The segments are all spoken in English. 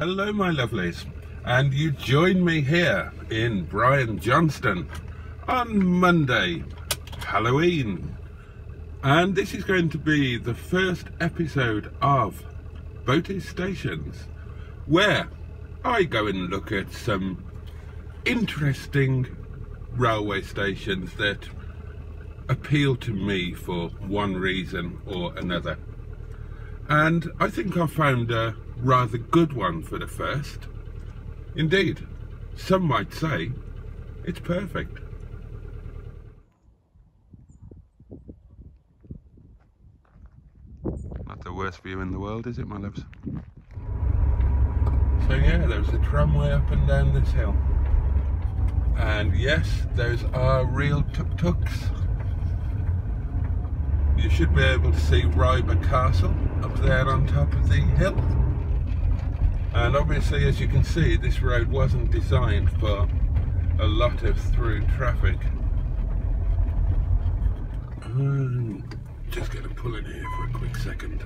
Hello my lovelies, and you join me here in Brian Johnston on Monday, Halloween, and this is going to be the first episode of Boaty's Stations, where I go and look at some interesting railway stations that appeal to me for one reason or another. And I think I found a rather good one for the first. Indeed, some might say it's perfect. Not the worst view in the world, is it, my loves? So yeah, there's a tramway up and down this hill. And yes, those are real tuk-tuks. You should be able to see Riber Castle up there on top of the hill. And obviously, as you can see, this road wasn't designed for a lot of through traffic. I'm just going to pull in here for a quick second.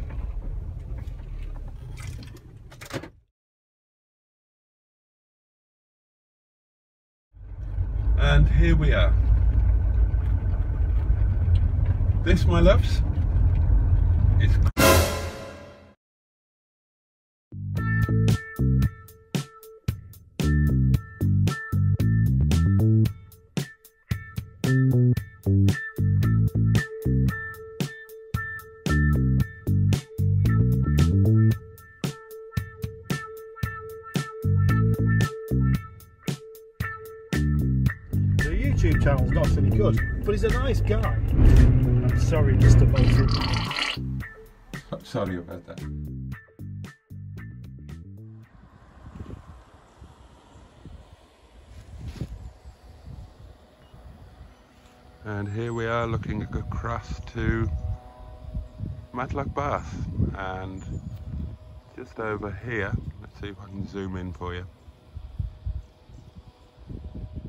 And here we are. This, my loves, is... The YouTube channel's not so good, but he's a nice guy. Sorry, Mr. Boaty. I'm sorry about that. And here we are looking across to Matlock Bath, and just over here, let's see if I can zoom in for you.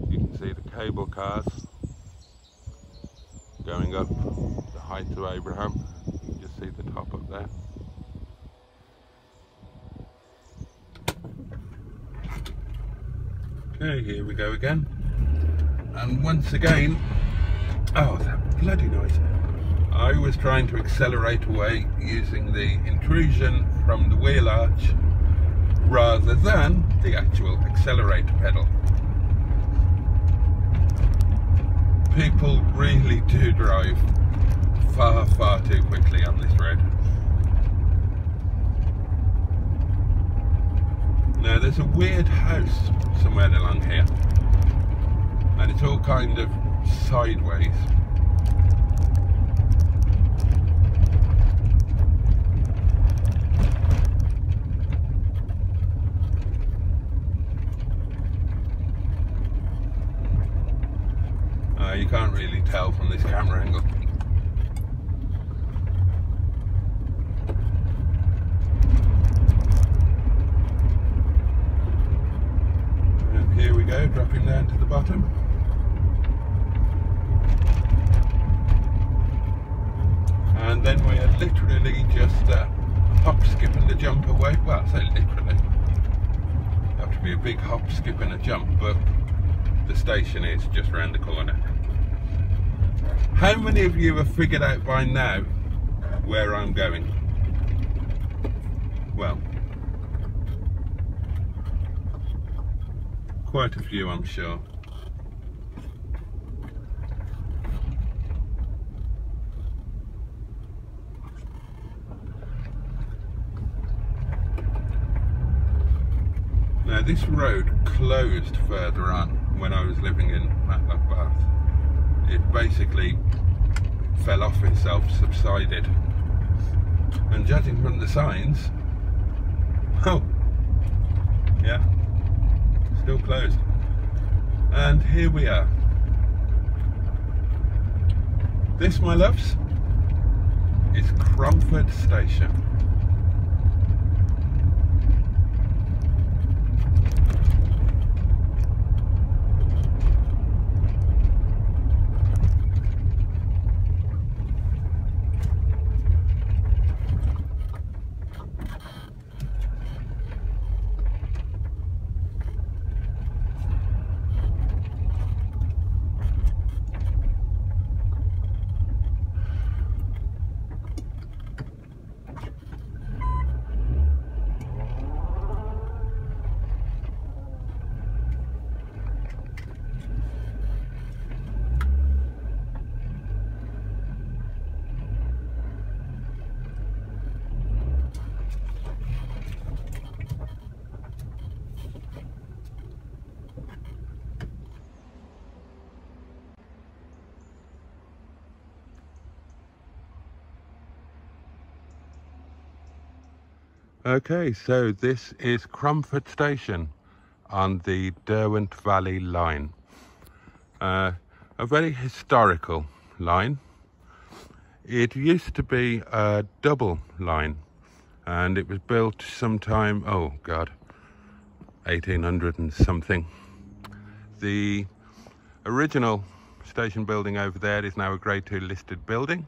You can see the cable cars going up the Height of Abraham. You can just see the top up there. Okay, here we go again. And once again, oh, that bloody noise. I was trying to accelerate away using the intrusion from the wheel arch rather than the actual accelerator pedal. People really do drive far, far too quickly on this road. Now there's a weird house somewhere along here, and it's all kind of sideways. You can't really tell from this camera angle. And here we go, dropping down to the bottom. And then we are literally just hop, skip and a jump away. Well, I say literally. Have to be a big hop, skip and a jump, but the station is just round the corner. How many of you have figured out by now where I'm going? Well, quite a few, I'm sure. Now this road closed further on when I was living in Matlock Bath. It basically fell off itself, subsided, and judging from the signs, oh yeah, still closed. And here we are. This, my loves, is Cromford Station. Okay, so this is Cromford Station on the Derwent Valley line. A very historical line. It used to be a double line and it was built sometime, 1800 and something. The original station building over there is now a Grade 2 listed building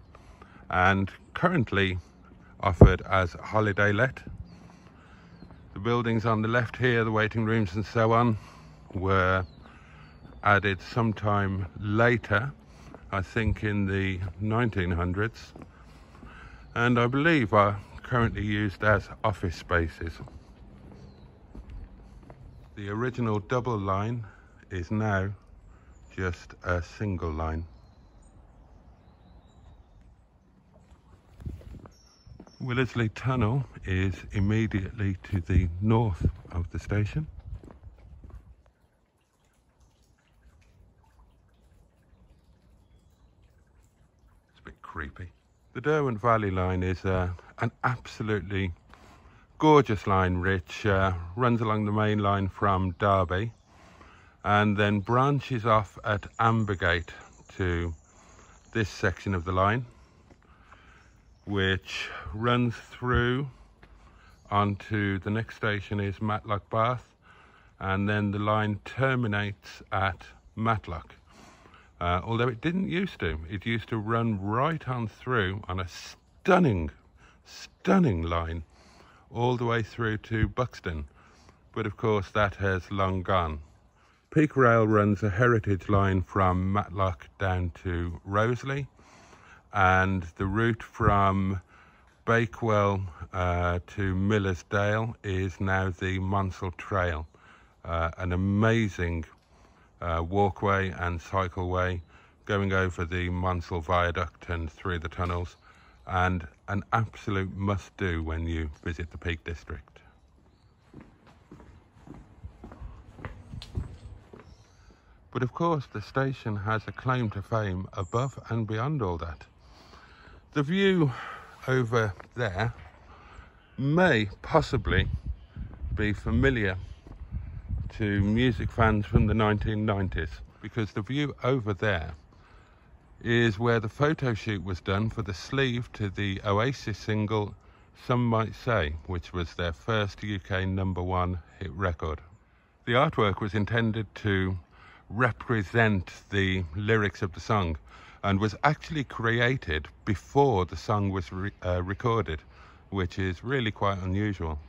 and currently offered as a holiday let. The buildings on the left here, the waiting rooms and so on, were added sometime later, I think in the 1900s, and I believe are currently used as office spaces. The original double line is now just a single line. Willersley Tunnel is immediately to the north of the station. It's a bit creepy. The Derwent Valley line is an absolutely gorgeous line which runs along the main line from Derby and then branches off at Ambergate to this section of the line, which runs through onto the next station is Matlock Bath, and then the line terminates at Matlock. Although it didn't used to. It used to run right on through on a stunning line all the way through to Buxton. But of course that has long gone. Peak Rail runs a heritage line from Matlock down to Roseley, and the route from Bakewell to Millersdale is now the Monsal Trail, an amazing walkway and cycleway going over the Monsal Viaduct and through the tunnels, and an absolute must-do when you visit the Peak District. But of course the station has a claim to fame above and beyond all that. The view over there may possibly be familiar to music fans from the 1990s, because the view over there is where the photo shoot was done for the sleeve to the Oasis single Some Might Say, which was their first UK #1 hit record. The artwork was intended to represent the lyrics of the song, and was actually created before the song was recorded, which is really quite unusual.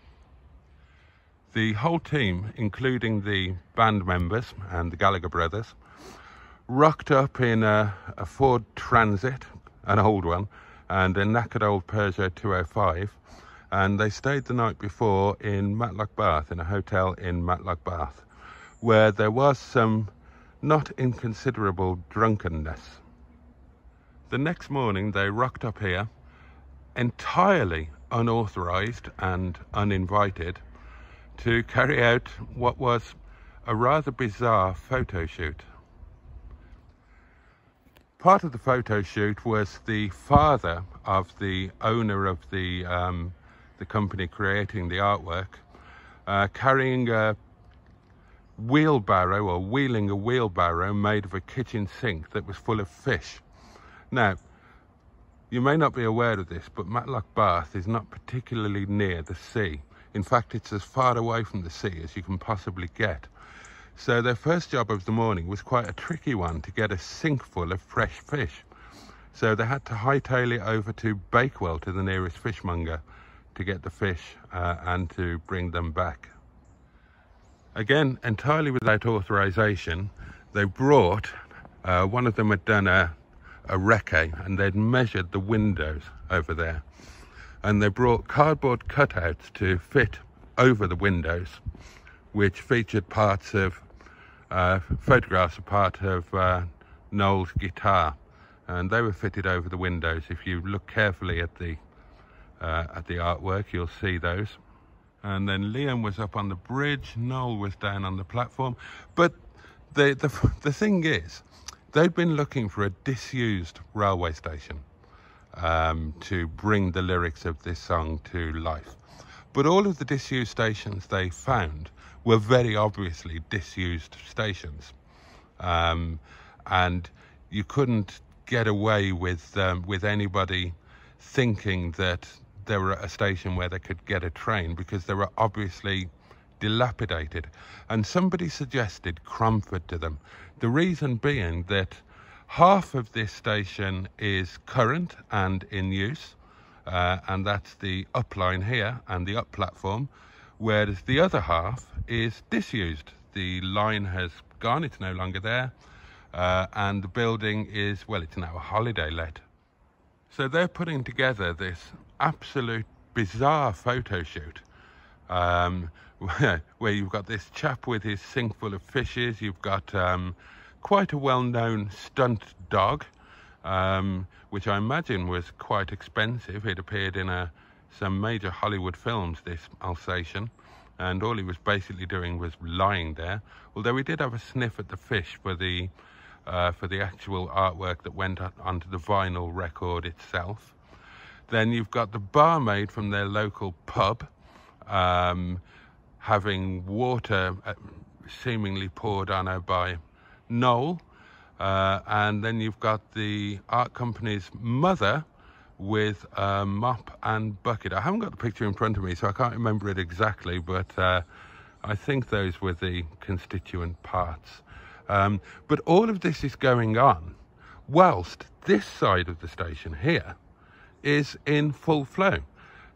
The whole team, including the band members and the Gallagher brothers, rocked up in a Ford Transit, an old one, and a knackered old Peugeot 205, and they stayed the night before in Matlock Bath, in a hotel in Matlock Bath, where there was some not inconsiderable drunkenness. The next morning they rocked up here, entirely unauthorised and uninvited, to carry out what was a rather bizarre photo shoot. Part of the photo shoot was the father of the owner of the company creating the artwork, carrying a wheelbarrow, or wheeling a wheelbarrow made of a kitchen sink that was full of fish. Now, you may not be aware of this, but Matlock Bath is not particularly near the sea. In fact, it's as far away from the sea as you can possibly get. So their first job of the morning was quite a tricky one, to get a sink full of fresh fish. So they had to hightail it over to Bakewell, to the nearest fishmonger, to get the fish and to bring them back. Again, entirely without authorization, they brought, one of them had done a recce and they'd measured the windows over there, and they brought cardboard cutouts to fit over the windows, which featured parts of, photographs of part of Noel's guitar, and they were fitted over the windows. If you look carefully at the artwork, you'll see those. And then Liam was up on the bridge, Noel was down on the platform. But the thing is, they'd been looking for a disused railway station to bring the lyrics of this song to life. But all of the disused stations they found were very obviously disused stations, and you couldn't get away with anybody thinking that there were a station where they could get a train, because they were obviously dilapidated. And somebody suggested Cromford to them, the reason being that half of this station is current and in use, and that's the up line here and the up platform, whereas the other half is disused. The line has gone, it's no longer there, and the building is, well, it's now a holiday let. So they're putting together this absolute bizarre photo shoot, where you've got this chap with his sink full of fishes, you've got quite a well-known stunt dog, which I imagine was quite expensive. It appeared in some major Hollywood films, this Alsatian, and all he was basically doing was lying there, although we did have a sniff at the fish for the actual artwork that went onto the vinyl record itself. Then you've got the barmaid from their local pub, having water seemingly poured on her by Noel, and then you've got the art company's mother with a mop and bucket. I haven't got the picture in front of me, so I can't remember it exactly, but I think those were the constituent parts. But all of this is going on whilst this side of the station here is in full flow.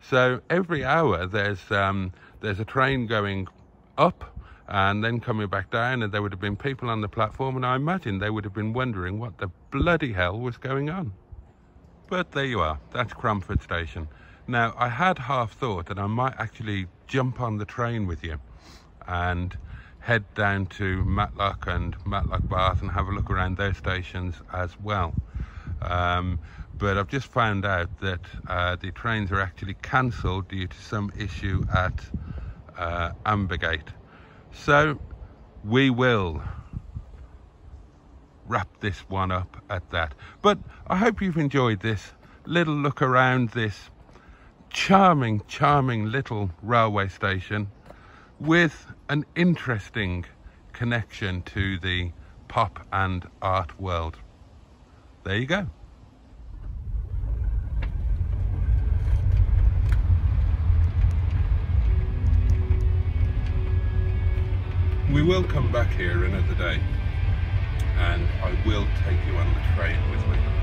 So every hour there's a train going up and then coming back down, and there would have been people on the platform, and I imagine they would have been wondering what the bloody hell was going on. But there you are, that's Cromford Station. Now, I had half thought that I might actually jump on the train with you and head down to Matlock and Matlock Bath and have a look around those stations as well. But I've just found out that the trains are actually cancelled due to some issue at Ambergate. So we will wrap this one up at that. But I hope you've enjoyed this little look around this charming, charming little railway station with an interesting connection to the pop and art world. There you go. We will come back here another day, and I will take you on the train with me.